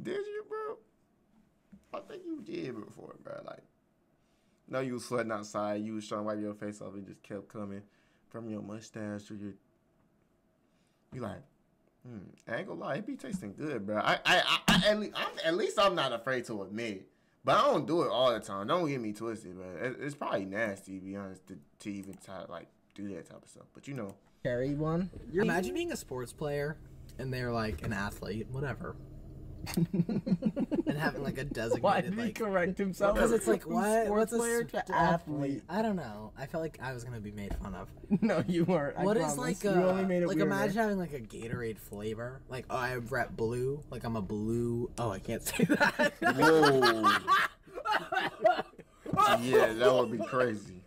Did you, bro? I think you did before, bro. Like, no, you was sweating outside. You was trying to wipe your face off. It just kept coming from your mustache to your. You like, I ain't gonna lie. It be tasting good, bro. At least I'm not afraid to admit. But I don't do it all the time. Don't get me twisted, bro. It's probably nasty, to be honest, to even try, like do that type of stuff. But you know, Carry one. Imagine being a sports player, and they're like an athlete, whatever. And having like a designated. Why did he correct himself? Because it's like what? What's a athlete? I don't know. I felt like I was gonna be made fun of. No, you weren't. What is like like imagine having like a Gatorade flavor? Like oh, I rep blue. Like I'm a blue. Oh, I can't say that. Whoa. Yeah, that would be crazy.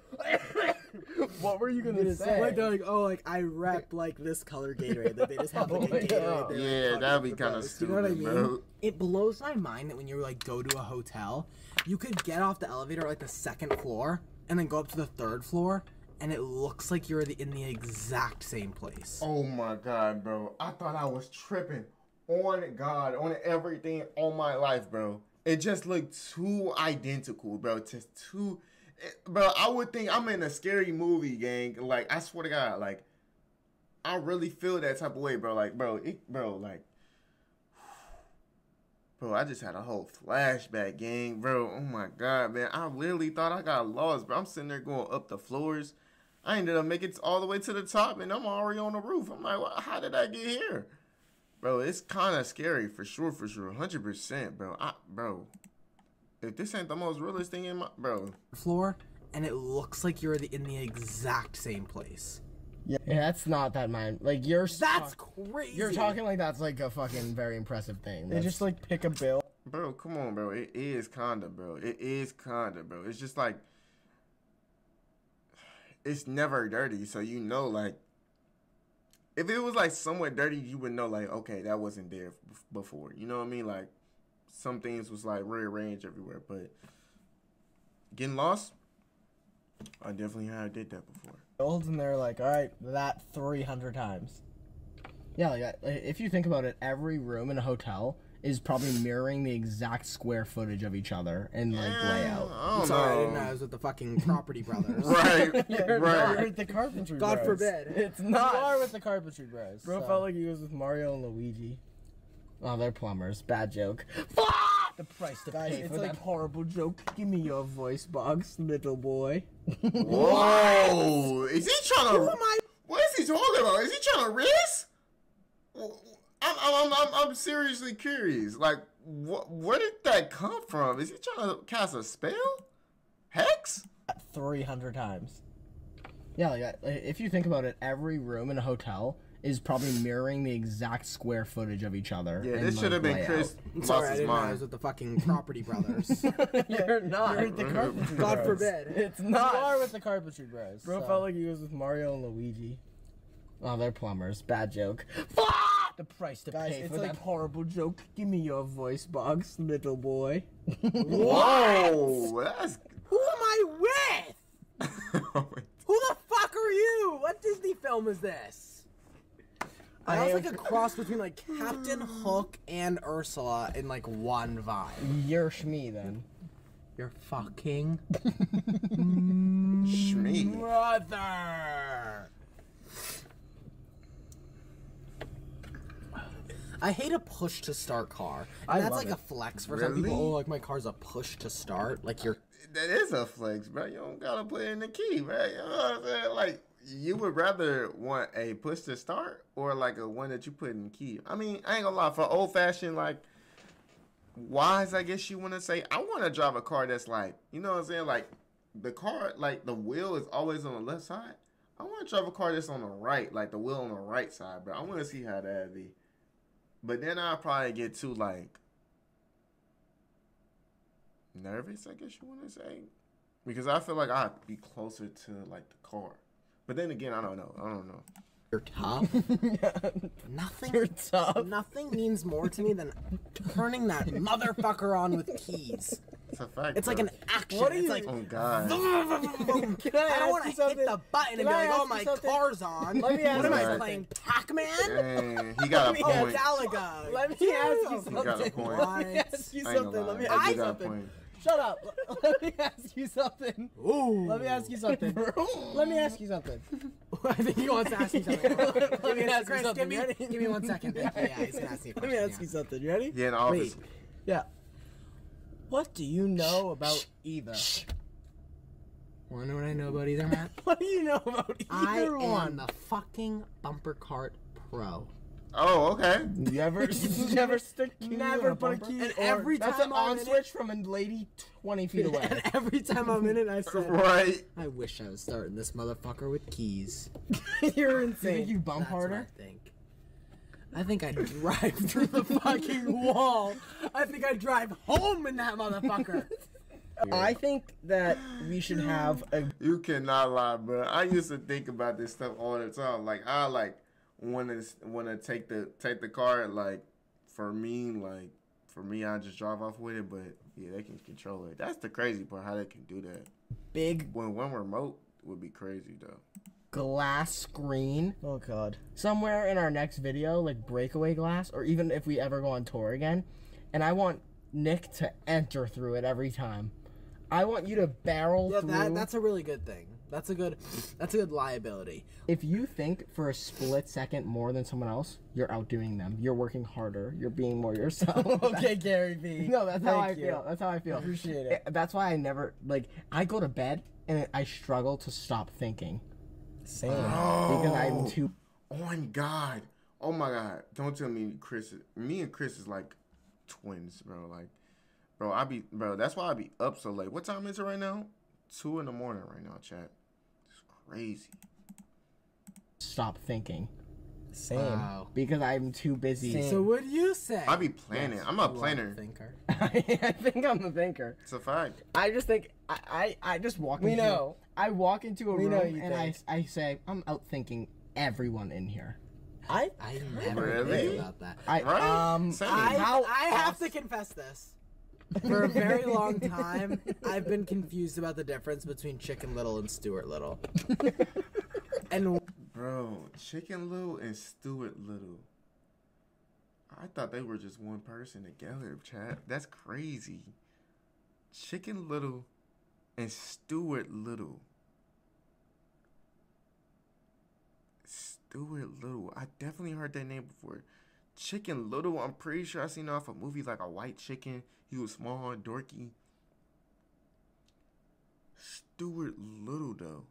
What were you gonna say? Like they're like, oh, like I rep like this color Gatorade. That they just have like a Gatorade. Yeah, like, that'd be kind of stupid. You know what I mean? Bro. It blows my mind that when you like go to a hotel, you could get off the elevator like the second floor and then go up to the third floor, and it looks like you're in the exact same place. Oh my God, bro! I thought I was tripping on God, on everything, on my life, bro. It just looked too identical, bro. Just too. Bro, I would think I'm in a scary movie, gang. Like, I swear to God, like, I really feel that type of way, bro. Like, bro, I just had a whole flashback, gang, bro. Oh my God, man, I literally thought I got lost, bro. I'm sitting there going up the floors. I ended up making it all the way to the top, and I'm already on the roof. I'm like, well, how did I get here, bro? It's kind of scary for sure, 100%, bro. If this ain't the most realest thing in my floor, and it looks like you're in the exact same place. Yeah, that's not that mind. Like that's crazy. You're talking like that's like a fucking very impressive thing. They just like pick a bill. Bro, come on, bro. It is kinda, bro. It's just like it's never dirty, so you know like if it was like somewhat dirty, you would know like okay, that wasn't there before. You know what I mean? Like some things was like rearranged everywhere, but getting lost, I definitely did that before. And they're like, all right, that 300 times. Yeah, like if you think about it, every room in a hotel is probably mirroring the exact square footage of each other in like layout. I'm sorry, I didn't know I was with the fucking Property Brothers. You're with the Carpentry Bros. God forbid. It's not. You are with the Carpentry Bros. Bro felt like he was with Mario and Luigi. Oh, they're plumbers. Bad joke. The price to pay for that horrible joke. Give me your voice box, little boy. Whoa! Is he trying to? What is he talking about? Is he trying to risk? I'm seriously curious. Like, where did that come from? Is he trying to cast a spell? Hex? 300 times. Yeah, like, if you think about it, every room in a hotel is probably mirroring the exact square footage of each other. Yeah, this should have been Chris. Sorry, I didn't know I was with the fucking Property Brothers. You're not. You're with the Carpentry Bros. God forbid. It's not. You are with the Carpentry Bros. Bro felt like he was with Mario and Luigi. Oh, they're plumbers. Bad joke. The price to pay for that horrible joke. Give me your voice box, little boy. Whoa! That's... Who am I with? Who the fuck are you? What Disney film is this? That was like a cross between like Captain Hook and Ursula in like one vibe. You're Shmi then. You're fucking Shmi. Brother. I hate a push to start car. And that's like a flex for some people. Oh, like my car's a push to start. Like you're. That is a flex, bro. You don't gotta put in the key, man. You know what I'm saying? Like. You would rather want a push to start or like a one that you put in key? I mean, I ain't gonna lie, for old fashioned, like wise, I guess you wanna say, I wanna drive a car that's like, you know what I'm saying? Like the car, like the wheel is always on the left side. I wanna drive a car that's on the right, like the wheel on the right side, bro. I wanna see how that'd be. But then I'll probably get too like nervous, I guess you wanna say. Because I feel like I'd be closer to like the car. But then again, I don't know. You're tough. Nothing. You're tough. Nothing means more to me than turning that motherfucker on with keys. It's a fact. It's like an action. What are you? It's like, oh god. I don't want to hit the button and be like, oh my car's on. What am I playing, Pac-Man? He got a point. Oh, let me ask you something. Shut up. Let me ask you something. Ooh. Let me ask you something. I think he wants to ask me something. Let me ask you something. Give me 1 second. Yeah, he's gonna ask me a question. Let me ask you something. You ready? Yeah, in the office. Yeah. What do you know about either? Wanna know what I know about either, Matt? What do you know about either one? I am the fucking bumper cart pro. Oh, okay. Never stick key. Never put a key. And every time I'm on switch from a lady 20 feet away. And every time I'm in it, I say, right. I wish I was starting this motherfucker with keys. You're insane. You think you bump harder? That's what I think. I think I drive through the fucking wall. I think I drive home in that motherfucker. I think that we should have a. You cannot lie, bro. I used to think about this stuff all the time. Like I like. Wanna take the car, like for me I just drive off with it, but yeah, they can control it. That's the crazy part, how they can do that. Big one remote would be crazy though. Glass screen. Oh god. Somewhere in our next video, like breakaway glass, or even if we ever go on tour again, and I want Nick to enter through it every time. I want you to barrel through. That's a really good thing. That's a good liability. If you think for a split second more than someone else, you're outdoing them. You're working harder. You're being more yourself. Okay, Gary V. No, that's how I feel. That's how I feel. Appreciate it. That's why I never, like, I go to bed and I struggle to stop thinking. Same. Oh. Because I'm too. Oh my god. Oh my god. Don't tell me Chris. Me and Chris is like twins, bro. Like, bro, that's why I be up so late. What time is it right now? 2 in the morning right now, chat. It's crazy. Stop thinking. Same. Wow. Because I'm too busy. Same. So what do you say? I be planning. I'm a planner. Thinker. I think I'm a thinker. It's a fact. I just think I just walk. We into, know. I walk into a room and I say I'm outthinking everyone in here. I never think about that. I have to confess this. For a very long time, I've been confused about the difference between Chicken Little and Stuart Little. Bro, Chicken Little and Stuart Little. I thought they were just one person together, chat. That's crazy. Chicken Little and Stuart Little. Stuart Little. I definitely heard that name before. Chicken Little, I'm pretty sure I seen off a movie, like a white chicken. He was small and dorky. Stuart Little, though.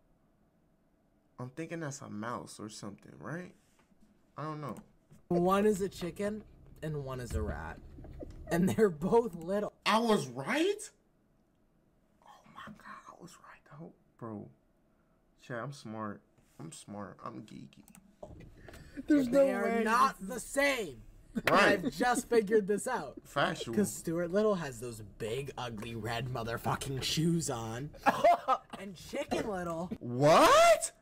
I'm thinking that's a mouse or something, right? I don't know. One is a chicken and one is a rat. And they're both little. I was right? Oh my God, I was right, though. Bro. Chat, I'm smart. I'm smart. I'm geeky. There's no way. They are not the same. Right. I've just figured this out. Factual. Because Stuart Little has those big, ugly, red motherfucking shoes on. And Chicken Little. What?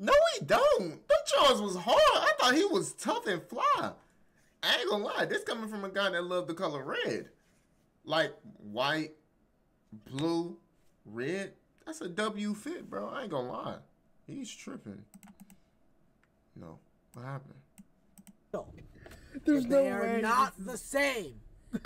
No, he don't. Them Charles was hard. I thought he was tough and fly. I ain't gonna lie. This coming from a guy that loved the color red. Like white, blue, red. That's a W fit, bro. I ain't gonna lie. He's tripping. No. What happened? No. There's no way. They are not the same.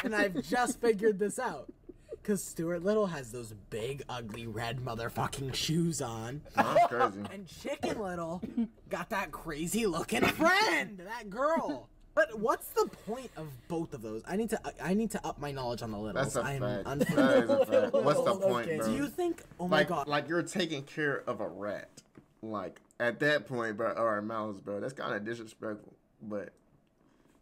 And I've just figured this out. Because Stuart Little has those big, ugly, red motherfucking shoes on. That's crazy. And Chicken Little got that crazy-looking friend, that girl. But what's the point of both of those? I need to up my knowledge on the littles. That's a fact. What's the point, bro? Do you think? Oh my God! Like you're taking care of a rat. Like at that point, bro, or a mouse, bro. That's kind of disrespectful. But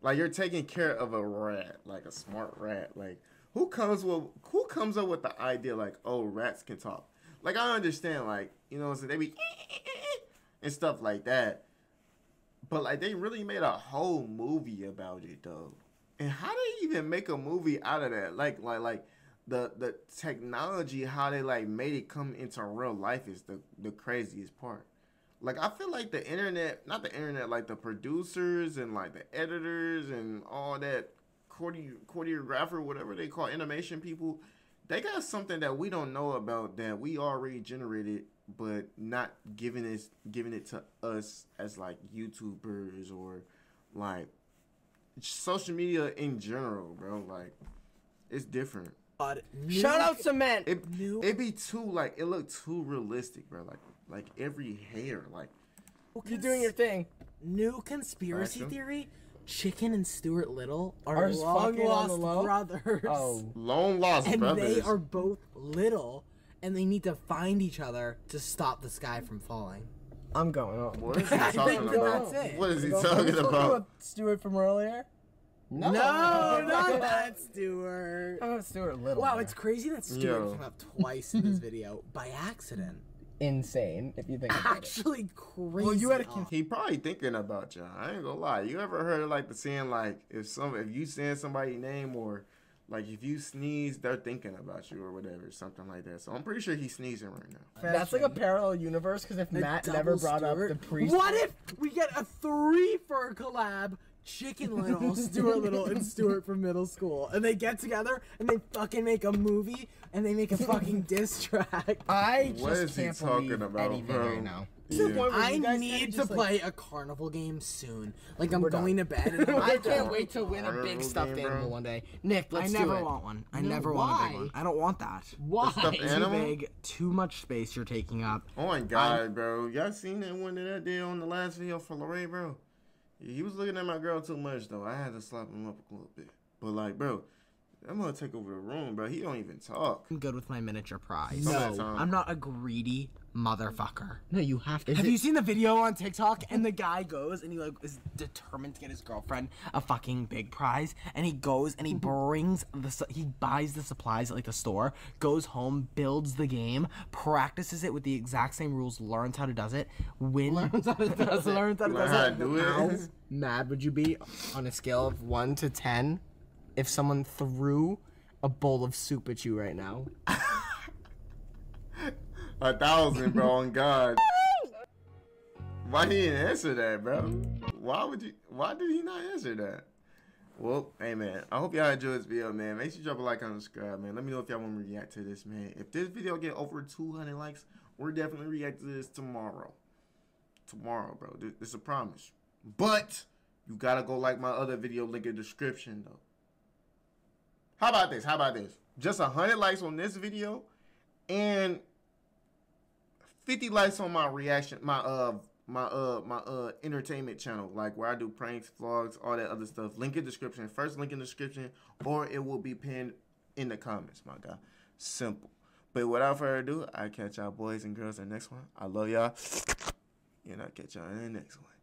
like you're taking care of a rat, like a smart rat, like. Who comes up with the idea like, oh, rats can talk? Like, I understand, like, you know what I'm saying? They be and stuff like that. But, like, they really made a whole movie about it, though. And how they even make a movie out of that? Like the technology, how they, like, made it come into real life is the craziest part. Like, I feel like the internet, not the internet, like, the producers and, like, the editors and all that, choreographer, whatever they call animation people, they got something that we don't know about that we already generated, but not giving it to us as like YouTubers or like social media in general, bro. Like it's different. Shout out Cement. It be too like it looked too realistic, bro. Like every hair, like you're doing your thing. New conspiracy theory. Chicken and Stuart Little are long-lost brothers. Oh. Long-lost brothers. And they are both little, and they need to find each other to stop the sky from falling. I'm going up. What is he talking about? That's it. What is he talking about? Stuart from earlier? No, not that Stuart. Oh, Stuart Little. Wow, it's crazy that Stuart came up twice in this video by accident. Insane, if you think about it. Actually crazy. Well, you had a he probably thinking about y'all. I ain't gonna lie. You ever heard like the saying like if you saying somebody's name or like if you sneeze, they're thinking about you or whatever, something like that. So I'm pretty sure he's sneezing right now. That's like a parallel universe because if Matt never brought up the priest, what if we get a three-fer collab? Chicken Little, Stuart Little, and Stuart from middle school. And they get together and they fucking make a movie and they make a fucking diss track. I just can't believe anything right now. Yeah. I need to play a carnival game soon. Like I'm going to bed. And I can't wait to win a big stuffed animal one day. Nick, let's do it. I never want one. I never want a big one. I don't want that. Why? Too big, too much space you're taking up. Oh my God, bro! Y'all seen that one that I did on the last video for Larray, bro? He was looking at my girl too much, though. I had to slap him up a little bit. But, like, bro, I'm going to take over the room, bro. He don't even talk. I'm good with my miniature prize. No, I'm not a greedy motherfucker. No, you have to. Have you seen the video on TikTok? And the guy goes, and he, like, is determined to get his girlfriend a fucking big prize. And he goes, and he brings the... He buys the supplies at, like, the store, goes home, builds the game, practices it with the exact same rules, learns how to does it, learns how to does it. Learns how to do it. How mad would you be on a scale of 1 to 10 if someone threw a bowl of soup at you right now? 1,000, bro, on God. Why he didn't answer that, bro? Why did he not answer that? Well, hey, man, I hope y'all enjoyed this video, man. Make sure you drop a like and subscribe, man. Let me know if y'all want me to react to this, man. If this video get over 200 likes, we're definitely reacting to this tomorrow. Tomorrow, bro. It's a promise. But... You gotta go like my other video link in the description though. How about this? How about this? Just 100 likes on this video and 50 likes on my reaction, my entertainment channel, like where I do pranks, vlogs, all that other stuff. Link in the description. First link in the description, or it will be pinned in the comments, my guy. Simple. But without further ado, I catch y'all boys and girls in the next one. I love y'all. And I catch y'all in the next one.